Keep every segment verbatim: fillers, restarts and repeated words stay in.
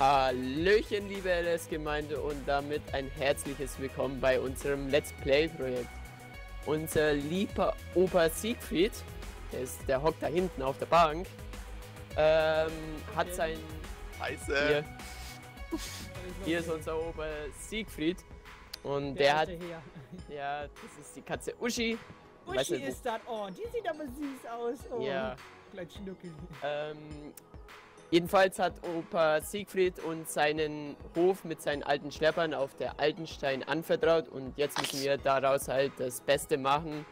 Hallöchen, liebe L S-Gemeinde, und damit ein herzliches Willkommen bei unserem Let's Play-Projekt. Unser lieber Opa Siegfried, der, ist, der hockt da hinten auf der Bank, ähm, hat sein... Scheiße! Hier, hier ist unser Opa Siegfried und der, der hat... Her. Ja, das ist die Katze Uschi. Uschi ist das, oh, die sieht aber süß aus. Oh, ja. Gleich schnuckeln. Ähm... Jedenfalls hat Opa Siegfried uns seinen Hof mit seinen alten Schleppern auf der Altenstein anvertraut und jetzt müssen wir daraus halt das Beste machen.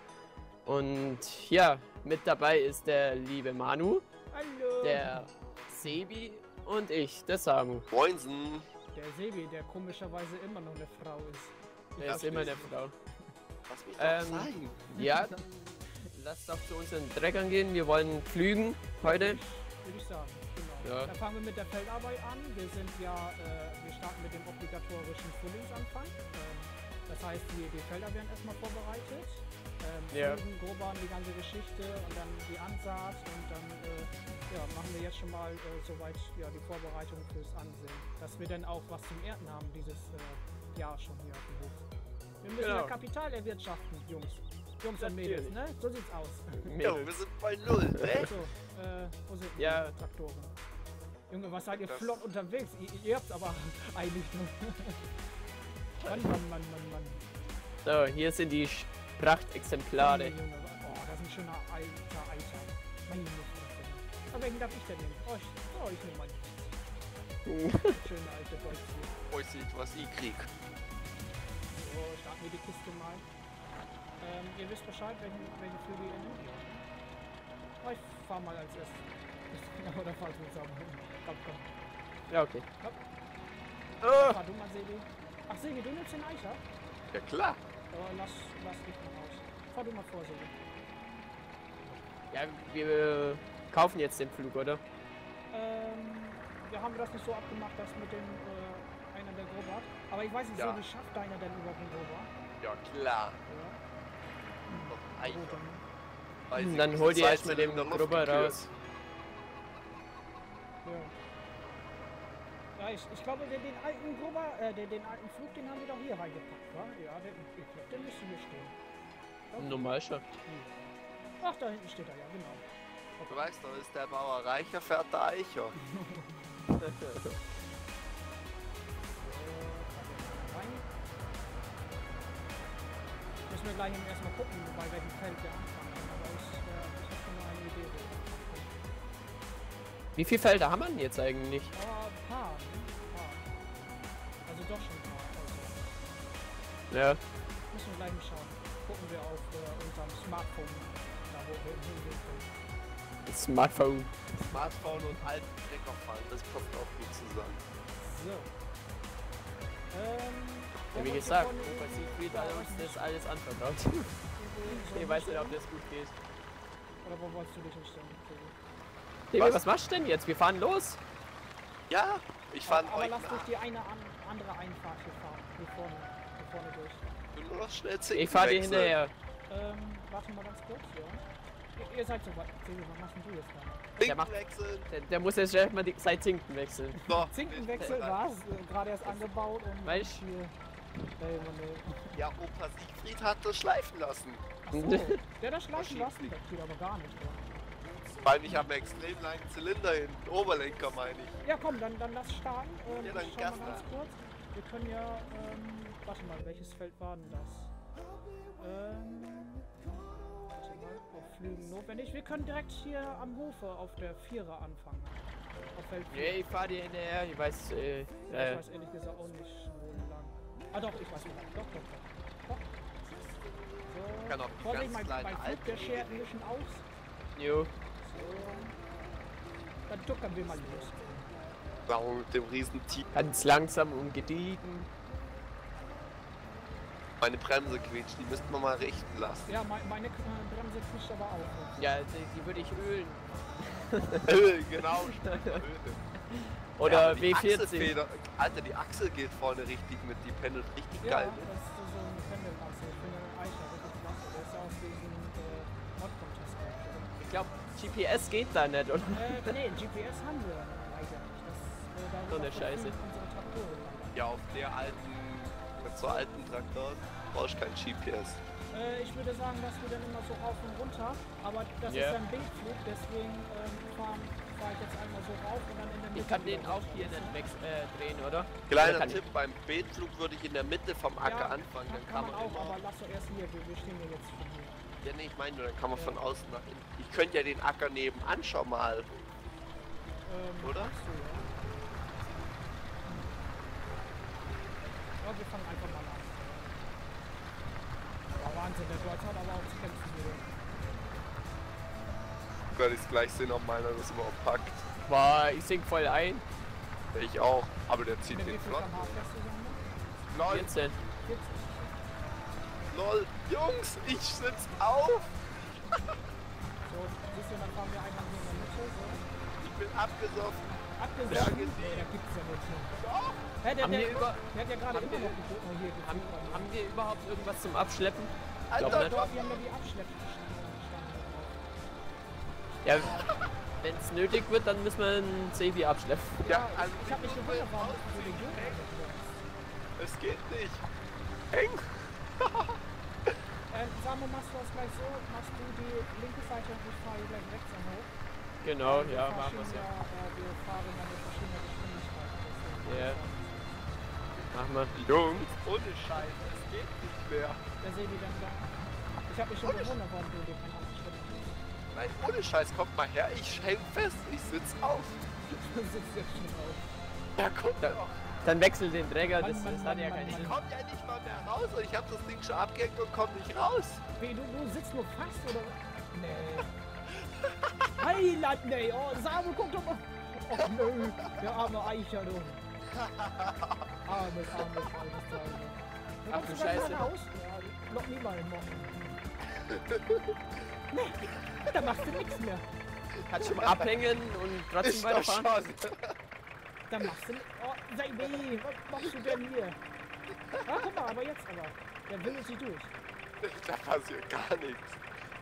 Und ja, mit dabei ist der liebe Manu, hallo, der Sebi und ich, der Samu. Moinsen! Der Sebi, der komischerweise immer noch eine Frau ist. Der ist immer eine Frau. Lass mich doch zeigen. Ähm, ja, dann lass doch zu unseren Dreckern gehen, wir wollen pflügen heute. Würde ich sagen, genau. Ja. Dann fangen wir mit der Feldarbeit an. Wir sind ja, äh, wir starten mit dem obligatorischen Frühlingsanfang. Ähm, das heißt, die, die Felder werden erstmal vorbereitet. Ähm, ja. Grob an die ganze Geschichte und dann die Ansaat und dann äh, ja, machen wir jetzt schon mal äh, soweit ja, die Vorbereitung fürs Ansehen. Dass wir dann auch was zum Ernten haben dieses äh, Jahr schon hier auf dem Hof. Wir müssen genau. ja Kapital erwirtschaften, Jungs. Jungs und Mädels, ne? So sieht's aus. Jo, wir sind bei Null, ne? So, äh, wo sind ja. die Traktoren? Junge, was seid ihr das flott unterwegs? Ihr, ihr habt's aber eigentlich nur. Mann, Mann, Mann, Mann, Mann. So, hier sind die Prachtexemplare. Junge, Junge, oh, das ist ein schöner alter Eicher. Meine Mutter. Aber welchen darf ich denn nehmen? Oh, ich, oh, ich nehme mal die. Schöne alte Deutz hier. Euch sieht, was ich krieg. So, starten wir die Kiste mal. Ähm, ihr wisst Bescheid, welchen, welchen Flügel ihr nimmt. Oh, ich fahr mal als erstes. Oder fahr ich mit Samu. Komm, komm. Ja, okay. Komm. Oh. Fahr du mal, Sebi. Ach, Sebi, du nimmst den Eicher? Ja, klar. Aber lass, lass dich mal raus. Fahr du mal vor, Sebi. Ja, wir äh, kaufen jetzt den Flug, oder? Ähm, ja, haben wir das nicht so abgemacht, dass mit dem, äh, einer der Grobart. Aber ich weiß nicht, ja. Sebi, schafft deiner denn über den Grobart? Ja, klar. Ja. Oh, dann, dann hol dir erstmal den Grubber raus. Ja. Ja, ich, ich glaube, den, den alten Grubber, äh, den, den alten Flug, den haben wir doch hier reingepackt, wa? Ja, der, der müsste hier stehen. Okay. Normal schon. Ach, da hinten steht er, ja, genau. Okay. Du weißt doch, ist der Bauer reicher, fährt der Eicher. Wir gleich erstmal gucken, bei welchem Feld wir anfangen. Aber ich, äh, ich habe schon mal eine Idee. Wie viele Felder haben wir denn jetzt eigentlich? Äh, ein paar, ne? Ein paar. Also doch schon ein paar. Also. Ja. Müssen wir gleich mal schauen. Gucken wir auf äh, unserem Smartphone, da wo wir hingehen können. Smartphone. Smartphone und alten Treckerfall, das kommt auch gut zusammen. So. Ähm. Ja, wie gesagt, Opa Siegfried hat uns das alles anvertraut. Ich weiß nicht, ob das gut geht. Oder wo wolltest du dich hinstellen? Hey, was? was machst du denn jetzt? Wir fahren los! Ja, ich fahre euch. Aber lass durch die eine andere Einfahrt hier fahren. Hier vorne, hier vorne durch. Du musst schnell ziehen. Ich fahre dir hinterher. Ähm, warte mal ganz kurz, ja. Ihr, ihr seid so weit. Was machst du jetzt da? Zinkenwechsel! Der, der muss jetzt erstmal die Zeit Zinken wechseln. Zinkenwechsel war es. Gerade erst angebaut und. Weißt du? Hey, ja, Opa Siegfried hat das schleifen lassen. So, der hat das schleifen lassen, das geht aber gar nicht. Weil ich habe einen extrem langen Zylinder hinten, Oberlenker meine ich. Ja komm, dann, dann lass starten. Ähm, ja, dann schauen wir ganz kurz. Wir können ja, ähm, warte mal, welches Feld war denn das? Ähm, warte mal, auf Flügen notwendig. Wir können direkt hier am Hofe auf der Vierer anfangen. Auf Feld vier. Nee, ich fahr dir hinterher, ich weiß, äh, ich äh, weiß ehrlich gesagt auch nicht, wo lang. Ah doch, ich weiß nicht. Doch, doch, doch. doch. So. Kann auch die Vorsicht, ganz mein, mein Flug, der schert ein bisschen aus. Jo. So. Dann duckern wir mal los. Wow, mit dem Riesentief. Ganz langsam und gediegen. Meine Bremse quietscht, die müssten wir mal richten lassen. Ja, meine, meine Bremse quietscht aber auch. Ja, die, die würde ich ölen. Öl, genau. Oder ja, W vierzig. Alter, die Achse geht vorne richtig mit, die pendelt richtig ja, geil. Ja, das ist so eine Pendelachse. Ich bin ein Eicher, wirklich klasse. Der ist ja aus diesem äh, Mod-Contest. Ich glaube, G P S geht da nicht, oder? Äh, nee, G P S haben wir leider nicht. Das, äh, da Traktor eine Scheiße. Ja, auf der alten, mit so alten Traktor brauchst du kein G P S. Äh, ich würde sagen, dass wir dann immer so rauf und runter, aber das yeah. ist ein Bildflug, deswegen ähm, fahren fahre ich jetzt einmal so rauf und dann in der Mitte. Ich kann den auch hier nicht wegdrehen, äh, oder? Kleiner oder Tipp, ich? beim Bildflug würde ich in der Mitte vom Acker ja, anfangen, dann kann, kann man auch, immer... aber lass doch erst hier, wir stehen hier jetzt von hier. Ja, nee, ich meine, dann kann man ja. von außen nach innen. Ich könnte ja den Acker nebenan schon mal. Ähm, oder? So, ja. Ja, wir fangen einfach mal an. Ja, Wahnsinn, der Deutz hat aber auch zu kämpfen wieder. Ich werde es gleich sehen, ob meiner das überhaupt packt. Boah, ich sink voll ein. Ich auch, aber der zieht den flott. Lol. vierzehn. Lol, Jungs, ich sitz auf. So, siehst du, dann fahren wir einfach hier in der Mitte. So. Ich bin abgesoffen. Abgesoffen? Nee, da gibt's ja nichts mehr. Doch! Hä, der, der, über, der hat ja gerade immer noch geguckt. Hier, hier haben, haben wir überhaupt irgendwas zum Abschleppen? Alter, doch, wir haben ja die Abschleppgestanden. Ja, wenn's nötig wird, dann müssen wir einen Sebi abschleppen. Ja, also ich hab mich schon wunderbar warum du den Jungen abschleppst. Es geht nicht. Eng! ähm, Samu, machst du das gleich so? Machst du die linke Seite und ich fahre gleich rechts am Hof? Genau, und ja, machen wir es ja. Wir fahren dann mit verschiedener Geschwindigkeit. Ja. Machen wir. Jungs, ohne Scheiße, es geht nicht mehr. Da sehen die dann da. Ich hab mich schon gewundert, warum du dir keinen Abschnitt hast. Nein, ohne Scheiß, kommt mal her, ich häng fest, ich sitz auf. Du sitzt jetzt schon auf. Ja, guck da, doch. Dann wechsel den Träger, Mann, das, Mann, das Mann, hat ja keinen Sinn. Ich komm ja nicht mal mehr raus, und ich hab das Ding schon abgehängt und komm nicht raus. Wie, du, du sitzt nur fast, oder? Nee. Heiland, nee, oh, Samu, guck doch mal. Oh, nö, der arme Eicher, du. Armes, armes, armes Teil. Ach du Scheiße. Ja, noch niemanden machen. Nee, da machst du nichts mehr. Kannst schon mal abhängen und trotzdem weiterfahren. Da machst du nichts. Oh, Sebi, was machst du denn hier? Ah, guck mal, aber jetzt aber. Der will es nicht durch. Da passiert gar nichts.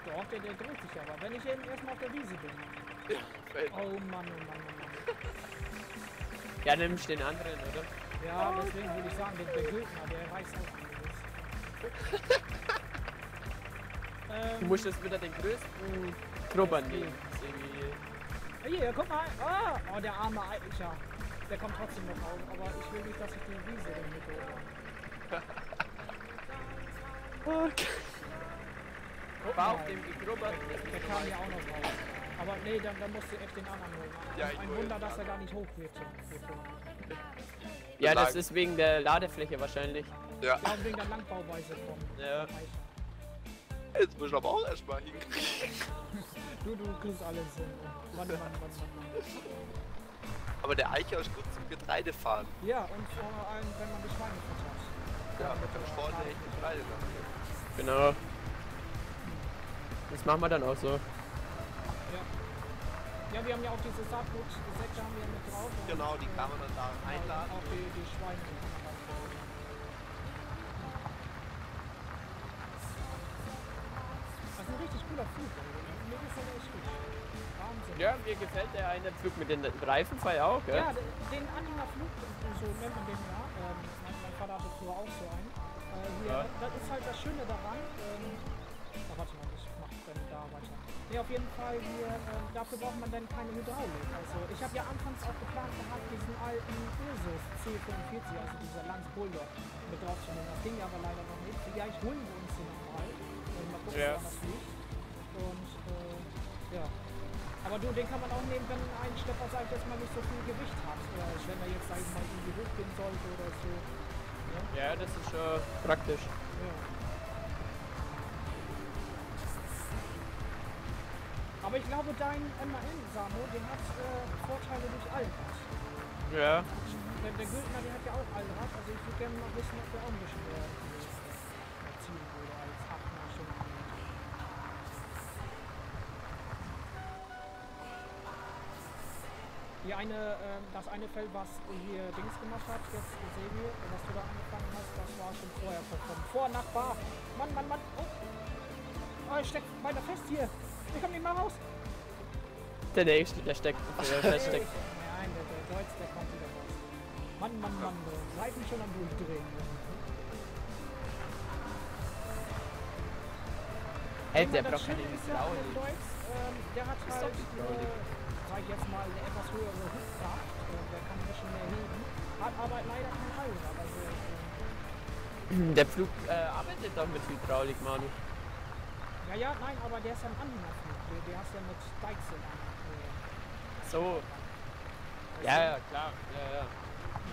Doch, der, der dreht sich aber, wenn ich eben erstmal auf der Wiese bin. Ja, oh Mann, oh Mann, oh Mann. Ja, nimmst den anderen, oder? Ja, oh, deswegen okay. würde ich sagen, der, der Güldner, der reißt auch einiges. ähm, du musst jetzt wieder den größten Krubbern nehmen. Hier, guck mal. Ah, oh, der arme Eicher. Der kommt trotzdem noch raus, aber ich will nicht, dass ich die Wiese in die Mitte. Okay. War auf dem gegrubbert. Der kam ja auch noch raus. Aber nee, dann, dann musst du echt den anderen holen. Ja, ein Wunder, dass er gar nicht hoch wird. Ja, das ist wegen der Ladefläche wahrscheinlich. Ja, ja wegen der Langbauweise vom ja. Jetzt muss ich aber auch erstmal hinkriegen. Du, du kriegst alles hin. Mann, Mann, Mann, Mann. Aber der Eicher ist gut zum Getreide fahren. Ja, und vor allem, wenn man die Schweine vertauscht. Ja, mit dem Sport echt Getreide machen. Genau. Das machen wir dann auch so. Ja. Ja, wir haben ja auch diese Saatgutsäcke haben wir mit drauf. Genau, die kann man dann da einladen. Auch die, die Schweine. Das ist ein richtig cooler Flug. Mir gefällt der echt gut. Wahnsinn. Ja, mir gefällt der eine Flug mit den Reifenfall auch, gell? Ja, den Anhängerflug, so nennt man den ja. Ähm, mein Vater hatte früher auch so einen. Äh, hier, ja. Das ist halt das Schöne daran. Ähm, da warte mal, ich mach dann da weiter. Ne, auf jeden Fall, hier, äh, dafür braucht man dann keine Hydraulik. Also, ich habe ja anfangs auch geplant gehabt, diesen alten Ursus C fünfundvierzig, also dieser Landsbulldog, mit drauf zu nehmen. Das ging ja aber leider noch nicht. Vielleicht holen wir uns den nochmal. Äh, mal gucken, yes. ob das liegt. Und, äh, ja. Aber du, den kann man auch nehmen, wenn ein Stepper, sag ich jetzt mal, nicht so viel Gewicht hat. Oder wenn er jetzt, sag ich mal, irgendwie hochgehen sollte oder so. Ja, ja das ist äh, praktisch. Ja. Aber ich glaube, dein M A N, Samu, den hat äh, Vorteile durch Allrad. Ja. Der, der Güldner, der hat ja auch Allrad, also ich würde gerne mal wissen, ob der auch ein bisschen mehr ziehen würde als Achner schon. Hier eine, äh, das eine Feld, was hier Dings gemacht hat, jetzt sehen wir, was du da angefangen hast, das war schon vorher vollkommen. Vor, Nachbar! Mann, Mann, Mann! Oh, oh ich steck weiter fest hier! Ich komm nicht mal raus! Der nächste, der steckt. Der, der steckt. Nein, der, der Deutz, der kommt wieder raus. Mann, Mann, Mann, Reifen schon am Durchdrehen. Hält der Block kann nicht blau. Der hat halt, sag ich jetzt mal, eine etwas höhere Hüftkraft. Der kann ein bisschen mehr heben. Hat aber leider keinen Halt. Also der Flug äh, arbeitet doch mit Hydraulik, Manu. Ja, ja, nein, aber der ist ja ein anderer Flug. Der, der ist ja mit Deutz in einem. So. Ja, ja, klar, ja, ja.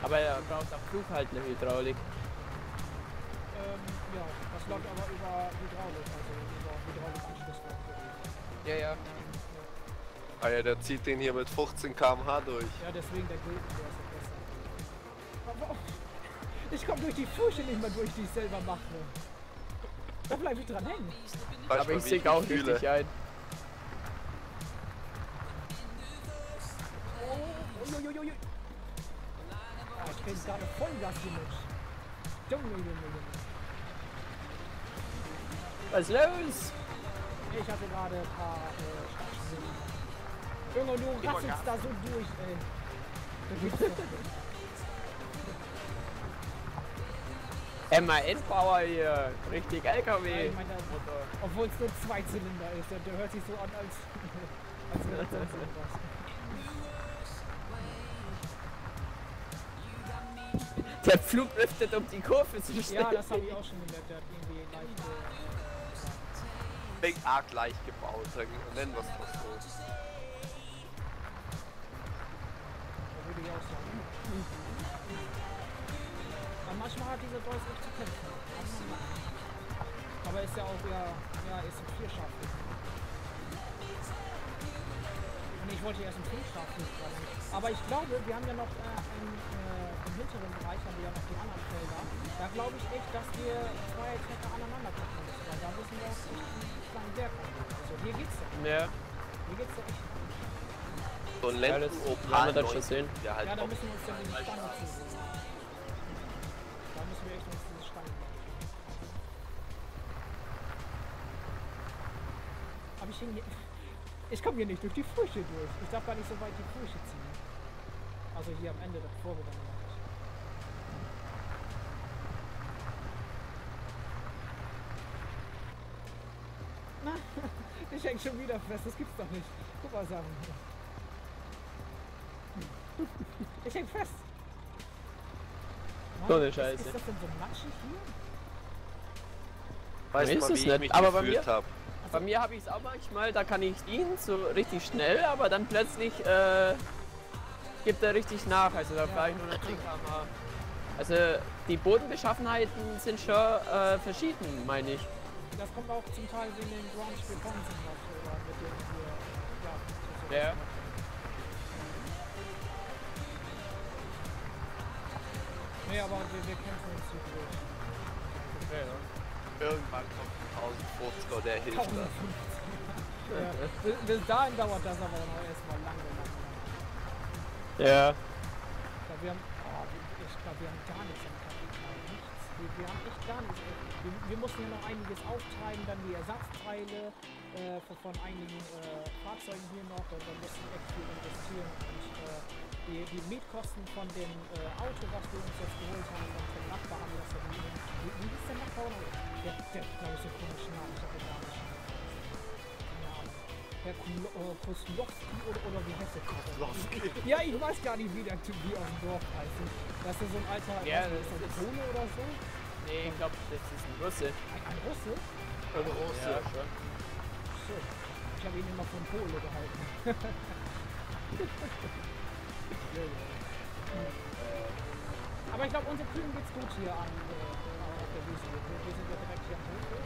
Aber er braucht am Flug halt eine Hydraulik. Ähm, ja, das läuft aber über Hydraulik, also über Hydraulikanschlusskraft. Ja, ja. Ah ja, der zieht den hier mit fünfzehn Kilometer pro Stunde durch. Ja, deswegen der Güldner, der ist besser. Aber auch, ich komme durch die Furche nicht mehr durch, die ich selber mache. Da bleibe ich dran hängen. Aber ich sehe auch richtig ein. Uiuiui. Ah, ich bin gerade voll das mit. Junge, Junge, Junge. Was ist los? Ich hatte gerade ein paar äh, Startsinn. Junge, du rasselst da so durch, ey. Da gibt's doch nicht. M A N-Power hier. Richtig L K W. Ja, obwohl es nur zwei Zylinder ist. Der, der hört sich so an, als, als wäre das etwas. Der Flug lüftet um die Kurve zu schnell. Ja, das habe ich auch schon gemerkt. Der hat irgendwie gleich äh, arg gleich gebaut, nennen wir es doch so. Da würde ich auch sagen. Aber manchmal hat dieser Deutz echt zu kämpfen. Aber ist ja auch ja, ja ist ein Vierschaft. Und ich wollte erst ein Vierschaft machen. Aber ich glaube, wir haben ja noch äh, ein. Äh, Im hinteren Bereich haben wir ja noch die anderen Felder. Da glaube ich echt, dass wir zwei Trecker aneinander packen müssen. Weil da müssen wir auch echt einen kleinen Berg machen. Also hier geht's ja. Ja. Hier geht's ja echt. So ein Lenz Opal haben wir dann schon sehen. Ja, halt ja, da müssen wir uns dann in die Stange ziehen. Da müssen wir echt uns diese Stange machen. Aber ich hänge hier... Ich komme hier nicht durch die Furche durch. Ich darf gar nicht so weit die Furche ziehen. Also hier am Ende der Kurve dann. Ich häng schon wieder fest, das gibt's doch nicht. Guck mal, Samu. Ich häng fest. Mann, so eine Scheiße. Ist, ist das denn so matschig hier? Weiß man, wie ich mich aber gefühlt habe. Bei mir, mir habe ich es auch manchmal, da kann ich ihn so richtig schnell, aber dann plötzlich äh, gibt er richtig nach. Also da fahre ich nur noch zehn Kilometer pro Stunde. Also die Bodenbeschaffenheiten sind schon äh, verschieden, meine ich. Das kommt auch zum Teil wegen dem Ground-Spiel von uns oder mit dem wir, ja, so ja. Nee, aber wir, wir kämpfen uns hier durch. Okay, ja. Irgendwann kommt tausendfünfziger, der hilft tausendfünfziger. Das. Ja. Bis dahin dauert das aber noch erstmal lange, lange, lange. Ja. Ich glaube, wir haben, oh, ich glaube, wir haben gar nichts am Kapital. Nichts. Wir, wir haben echt gar nichts. Wir, wir mussten ja noch einiges auftreiben, dann die Ersatzteile äh, von, von einigen äh, Fahrzeugen hier noch, und dann mussten wir echt viel investieren. Und äh, die, die Mietkosten von dem äh, Auto, was wir uns jetzt geholt haben, und vom Nachbar haben wir das ja nie. Wie ist der Nachbar? Der, der glaube ich, so komischen Namen, ich habe den Namen schon. Herr Kuslowski oder, oder wie heißt der? Kuslowski? Ja, ich weiß gar nicht, wie der Typ hier auf dem Dorf heißt. Das ist so ein alter, ja, das ist ein Pole oder so. Nee, ich glaube, das ist ein Russe. Ein, ein Russe? Ein Russe. Ja, schon. So. Ich habe ihn immer von Pole gehalten. Aber ich glaube, unsere Kühen geht's gut hier an auf der Wiese. Wir sind ja direkt hier am Pole.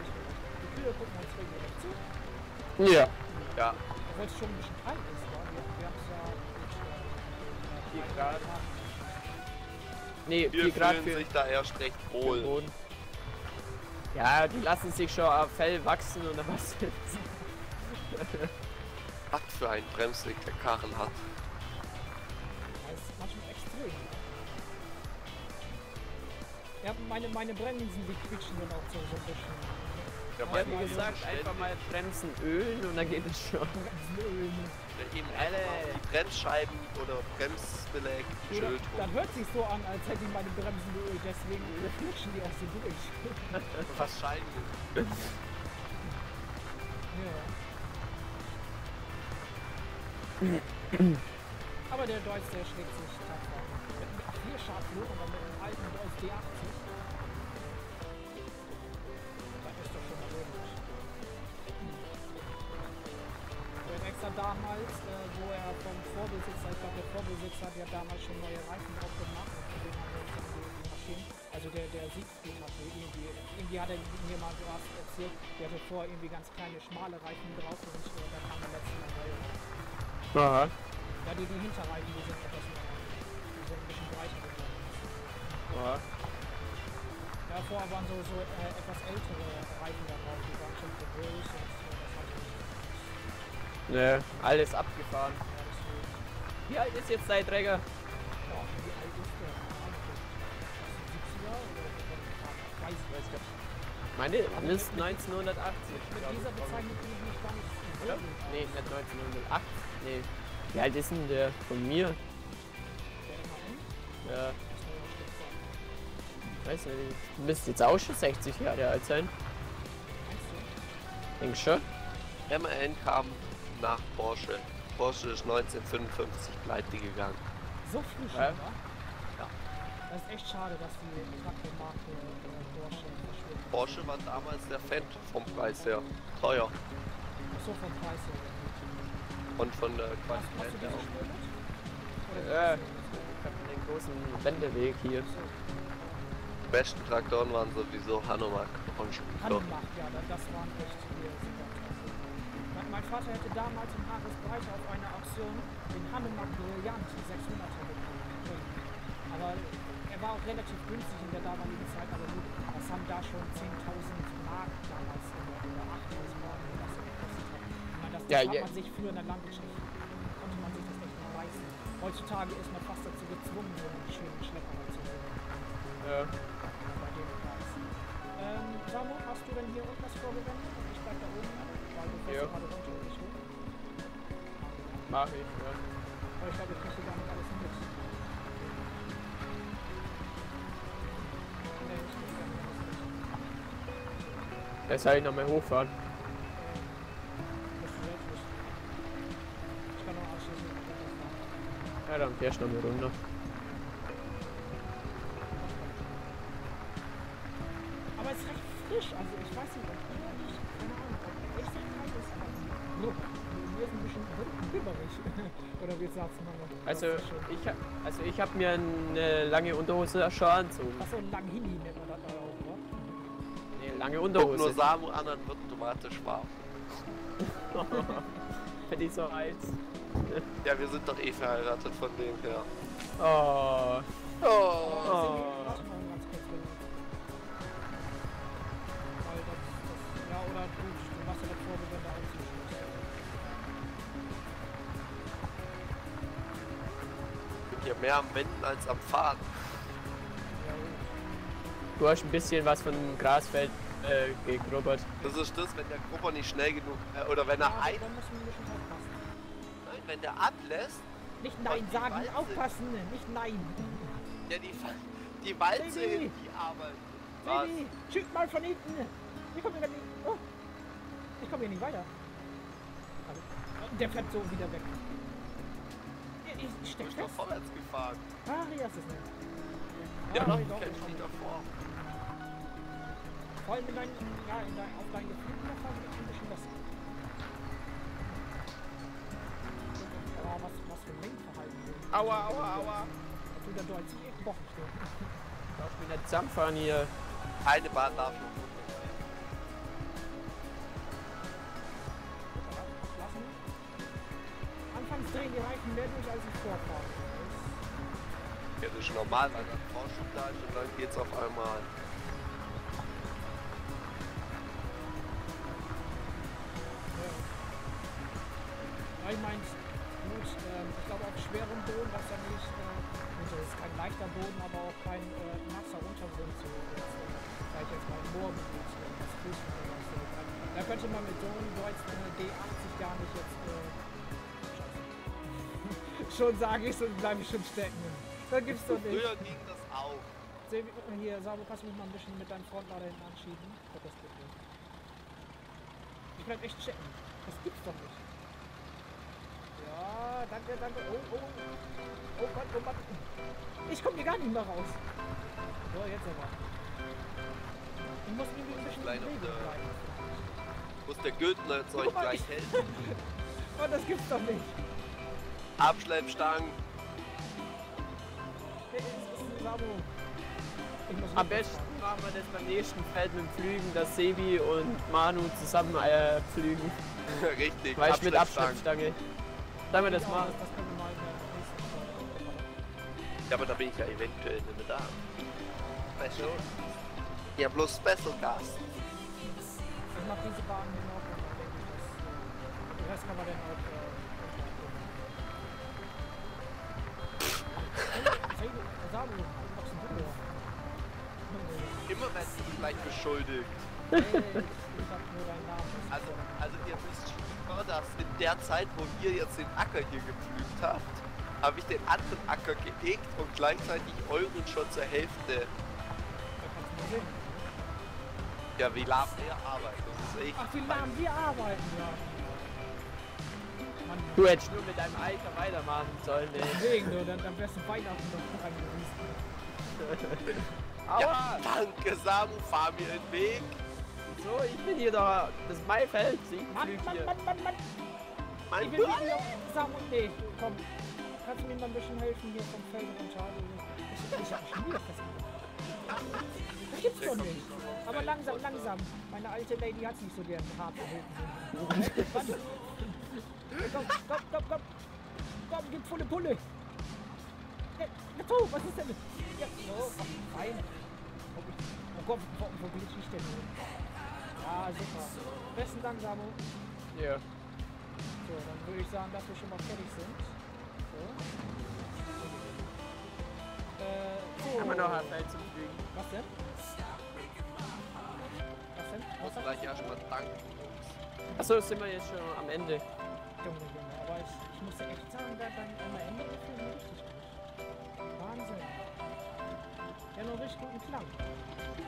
Die Kühe gucken uns regelrecht zu. Ja. Ja. Obwohl es schon ein bisschen kalt ist, oder? Wir haben es ja mit vier Grad. Nee, die fühlen sich da erst recht wohl. Ja, die lassen sich schon auf Fell wachsen oder was jetzt. Was für ein Bremsweg der Karren hat. Das ist manchmal extrem. Ja, meine, meine Bremsen, die quietschen dann auch so ein bisschen. Ich hab mir gesagt, einfach mal Bremsen ölen und dann geht es schon. Eben alle Bremsscheiben oder Bremsbeläge. Öl. Das hört sich so an, als hätte ich meine Bremsen geölt, deswegen flutschen die auch so durch. Wahrscheinlich. Ja. Aber der Deutz, der schlägt sich stark vor. Mit einem A vier-Schadflug, aber mit einem alten Deutz D achtzig. Das ist doch schon mal logisch. Und extra damals, äh, wo er vom Vorbesitzer, ich glaube der Vorbesitzer hat ja damals schon neue Reifen drauf gemacht. Den haben wir jetzt die Maschinen, also der, der Siegfried hatte irgendwie, irgendwie hat er mir mal was erzählt, der hatte vor irgendwie ganz kleine, schmale Reifen drauf und äh, da kam der letzte Mal. Aha. Ja, die, die Hinterreifen, die sind etwas mehr, die sind ein bisschen breiter geworden. Aha. Ja, vorher waren so, so äh, etwas ältere Reifen da drauf, die waren schon so groß und so, das hat nicht. Ne, alles abgefahren. Ja, wie alt ist jetzt dein Träger? Ja, wie alt ist der? siebziger oder weiß ich weiß nicht. Meine ist neunzehnhundertachtzig. Mit dieser Bezeichnung bin ich gar nicht. Ja? Nee, nicht neunzehnhundertacht. Nee. Wie alt ist denn der von mir? Der ja. Weiß nicht, du bist jetzt auch schon sechzig Jahre alt sein. Denk schon. M A N kam nach Porsche. Porsche ist neunzehnhundertfünfundfünfzig pleite gegangen. So früh schon, ja? Oder? Ja. Das ist echt schade, dass wir die Marke Porsche verschwinden. Porsche war damals der Fan vom Preis her. Teuer. Ach so, vom Preis her. Und von der Qualität her auch. Ja, ich hab den großen Wendeweg hier. Die besten Traktoren waren sowieso Hanomag und Spitzer. Hanomag, ja, das waren echt super. Mein Vater hätte damals in Haaresbreite auf einer Auktion den Hanomag Brillant sechshunderter bekommen. Aber er war auch relativ günstig in der damaligen Zeit, aber gut, das haben da schon zehntausend Mark damals oder achttausend Mark gekostet. Das ja, hat ja. Man sich früher in der Landwirtschaft, konnte man sich das nicht mehr leisten. Heutzutage ist man fast dazu gezwungen, so einen schönen Schlepper zu nehmen. Ja. Bei dem Preis. Ähm, Samu, hast du denn hier irgendwas vorgewendet? Ich bleib da oben, weil du fährst ja gerade runter und ich hoch. Mach ich, ja. Aber ich glaube, ich kriege gar nicht alles mit. Nee, ich kriege gar nicht alles mit. Jetzt soll ich noch mal hochfahren. Ja, dann fährst du noch eine Runde. Aber es ist recht frisch, also ich weiß nicht, ich bin nicht, keine Ahnung, echt kalt ist das. Wir sind ein bisschen ribberig. Oder wie sagst du mal? Also ich, also ich habe mir eine lange Unterhose angezogen. Achso, einen langen Hindi nennt man das da auch, oder? Nee, lange Unterhose. Und nur Samu an, dann wird automatisch warm. Wenn ich so alt. Ja, wir sind doch eh verheiratet von dem her. Oh. Oh. Oh. Ja, oder du, du machst ja das vor, wenn du einziehst. Ich bin hier mehr am Wenden als am Fahren. Du hast ein bisschen was von dem Grasfeld äh, gegrubbert. Das ist das, wenn der Grubber nicht schnell genug, äh, oder wenn er ja, ein... Wenn der ablässt... Nicht nein sagen, Walze, aufpassen, nicht nein. Ja, die, die Walze, Sebi, die arbeiten. Sebi, schiebt mal von hinten. Ich komme hier nicht, oh. Ich komm hier nicht weiter. Also, der fährt so wieder weg. Ich steck fest. Ich bin vorwärts gefahren. Ah, hier ist es nicht. Ja, ja, ich kämpfe nicht davor. Vor allem in dein, ja, in dein, auf deinen Geflügen da fahren, ich bin ein bisschen besser. Oh, was, was für ein Lenkverhalten. Aua, aua, aua. Du da doch jetzt jeden Wochen stehen. Darf ich wieder zusammenfahren hier? Eine Bahn darf noch. Lassen. Anfangs drehen die Reifen mehr durch als im Vorfahren. Ja, das ist normal, weil dann Vorschub da ist und dann geht's auf einmal. Ja. Ich mein, gut, ähm, ich glaube auf schwerem Boden, was ja nicht, äh, das ist kein leichter Boden, aber auch kein äh, nasser Untergrund, so, äh, vielleicht jetzt mal im Moor bewegt. Da könnte man mit so einem Deutz eine D achtzig gar nicht jetzt äh, schon sage ich so, bleibe ich schon stecken. Da gibt's doch nicht. Früher ging das auch. Sebi, hier, Samu, kannst du mich mal ein bisschen mit deinem Frontlader hinten anschieben? Das geht nicht. Ich bleib echt stecken. Das gibt's doch nicht. Ja, danke, danke. Oh, oh. Oh Gott, oh Gott. Ich komme hier gar nicht mehr raus. So, jetzt aber. Ich muss irgendwie ein bisschen bleiben. Muss der Güldner jetzt euch gleich helfen. Oh, das gibt's doch nicht. Abschleppstangen. Am besten machen wir das beim nächsten Feld mit Flügen, dass Sebi und Manu zusammen äh, pflügen. Richtig, weil ich mit Abschleppstange. Sagen wir das mal. Ja, aber da bin ich ja eventuell nicht mehr da. Weißt du? Ja, bloß Special Gas. Ich mach diese Bahn genau, den Rest kann man dann auch. Äh, immer wärst du vielleicht beschuldigt. Hey, ich hab nur deinen Namen. Also, also ihr wisst schon, dass in der Zeit, wo ihr jetzt den Acker hier gepflügt habt, habe ich den anderen Acker geegt und gleichzeitig euren schon zur Hälfte. Ja, wie lahm wir arbeiten. Das ist echt. Ach, wie lahm wir arbeiten, ja. Mann, du hättest nur mit deinem Eicher weitermachen sollen, ey. Deswegen, du, dann am besten Weihnachten noch dran gewesen. Ja, danke, Samu, fahr mir den Weg. So, ich bin hier doch das Maifeld. Mann, Mann, Mann, Mann, Mann, Mann. Mein ich will hier noch Samu, nee, komm. Kannst du mir mal ein bisschen helfen hier vom Feld runter? Ich, ich hab schon wieder festgehalten. Das gibt's doch nicht. Aber langsam, langsam. Meine alte Lady hat's nicht so gern hart erhoben. Warte. Komm, komm, komm, komm. Komm, gib volle Pulle. Dazu, was ist denn? Ja, so, komm, rein. Oh Gott, wo bin ich denn? Ja, super. Besten Dank, Samu. Ja. Yeah. So, dann würde ich sagen, dass wir schon mal fertig sind. So. Äh, so. Kann man noch hart einzufliegen. Was denn? Ich muss gleich erstmal danken. Achso, sind wir jetzt schon am Ende. Junge, Junge, aber ich, ich muss ja echt sagen, da dann am Ende gefühlt richtig gut. Wahnsinn. Ja, noch richtig guten Klang.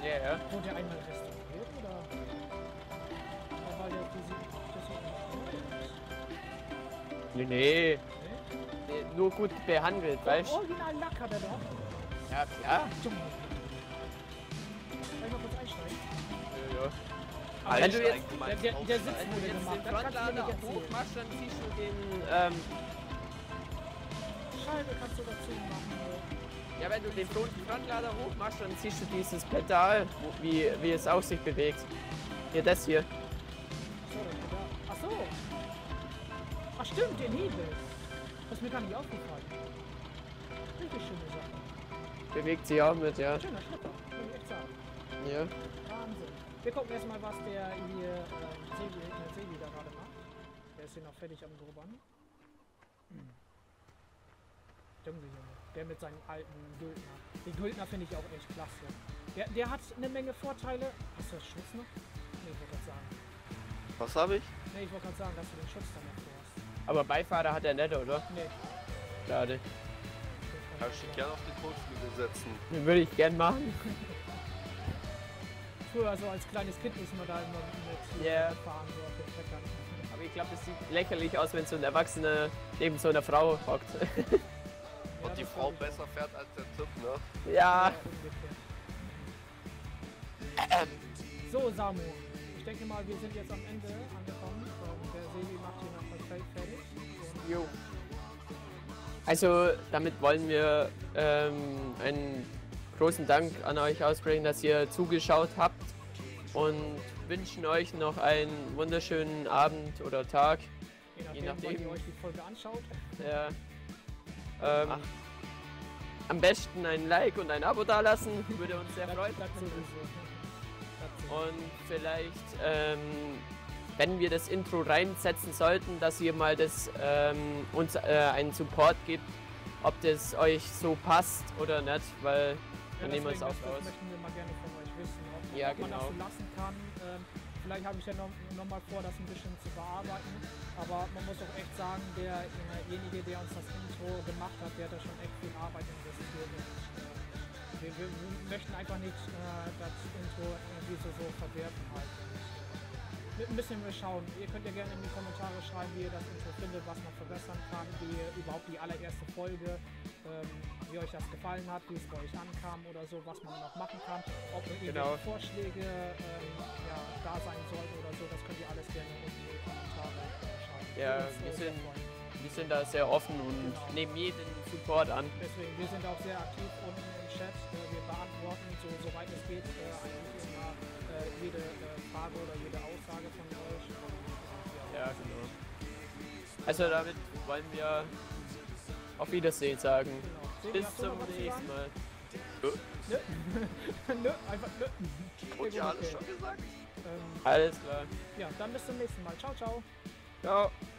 Ja, yeah, ja. Wurde der einmal restauriert oder? Aber ja, die sieht das auch nicht. Nee, nee. Nee? Nur gut behandelt, ja, weißt du? Original Lack hat er doch. Ja, ja. Junge. Soll ich mal kurz einsteigen? Ja. Aber wenn du jetzt, der, der, der Sitz wenn du jetzt gemacht, den Frontlader hochmachst, dann ziehst du den ähm, Scheibe kannst du dazu machen. Ja, wenn du den Frontlader hochmachst, dann ziehst du dieses Pedal, wie, wie es auf sich bewegt. Hier, das hier. Ach so. Ach stimmt, den Hebel. Das ist mir gar nicht aufgefallen. Richtig schöne Sache. Bewegt sich auch mit, ja. Schöner Schlipper, muss ich echt sagen. Ja. Wahnsinn. Wir gucken erstmal, was der hier äh, Sebi, der Sebi da gerade macht. Der ist hier noch fertig am Grubbern. Junge, Junge. Der mit seinem alten Güldner. Den Güldner finde ich auch echt klasse. Der, der hat eine Menge Vorteile. Hast du das Schutz noch? Nee, ich wollte gerade sagen. Was habe ich? Nee, ich wollte gerade sagen, dass du den Schutz dann noch hast. Aber Beifahrer hat er nicht, oder? Nee. Schade. Kann ich gerne auf den Kotflügel setzen. Den würde ich gern machen. Also als kleines Kind ist man da immer mit yeah. fahren so auf den Treckern. Aber ich glaube, das sieht lächerlich aus, wenn so ein Erwachsener neben so einer Frau hockt. Ja, und die Frau besser fährt als der Typ, ne? Ja. Ja, so, Samu, ich denke mal, wir sind jetzt am Ende angekommen. Und der Sebi macht hier noch das Feld fertig. Jo. Also, damit wollen wir ähm, einen großen Dank an euch aussprechen, dass ihr zugeschaut habt und wünschen euch noch einen wunderschönen Abend oder Tag. Je nachdem, je nachdem. Wann ihr euch die Folge anschaut. Ja. Ähm, am besten ein Like und ein Abo dalassen, würde uns sehr freuen. Und vielleicht, ähm, wenn wir das Intro reinsetzen sollten, dass ihr mal das, ähm, uns äh, einen Support gibt, ob das euch so passt oder nicht, weil ja, dann nehmen wir es auch raus. Das möchten wir mal gerne von euch wissen, ob, ja, ob genau. man das so lassen kann. Ähm, Vielleicht habe ich dann noch, noch mal vor, das ein bisschen zu bearbeiten. Aber man muss auch echt sagen, derjenige, der uns das Intro gemacht hat, der hat da schon echt viel Arbeit investiert. Wir, wir, wir möchten einfach nicht äh, das Intro irgendwie so, so verwerfen halt. Ein bisschen wir schauen. Ihr könnt ja gerne in die Kommentare schreiben, wie ihr das Intro findet, was man verbessern kann, wie überhaupt die allererste Folge, ähm, wie euch das gefallen hat, wie es bei euch ankam oder so, was man noch machen kann, ob ihr genau. Vorschläge ähm, ja, da sein sollten oder so, das könnt ihr alles gerne in die Kommentare schreiben. Ja, wir sind, wir sind da sehr offen und genau. Nehmen jeden Support an. Deswegen, wir sind auch sehr aktiv unten im Chat, wir beantworten so, soweit es geht eigentlich immer jede Frage oder jede Aussage von euch. Ja, genau. Also damit wollen wir auf Wiedersehen sagen. Genau. Bis zum nächsten Mal. Nö. Nö. Nö, einfach nö. Und ja, alles schon gesagt. Ähm, alles klar. Ja, dann bis zum nächsten Mal. Ciao, ciao. Ciao.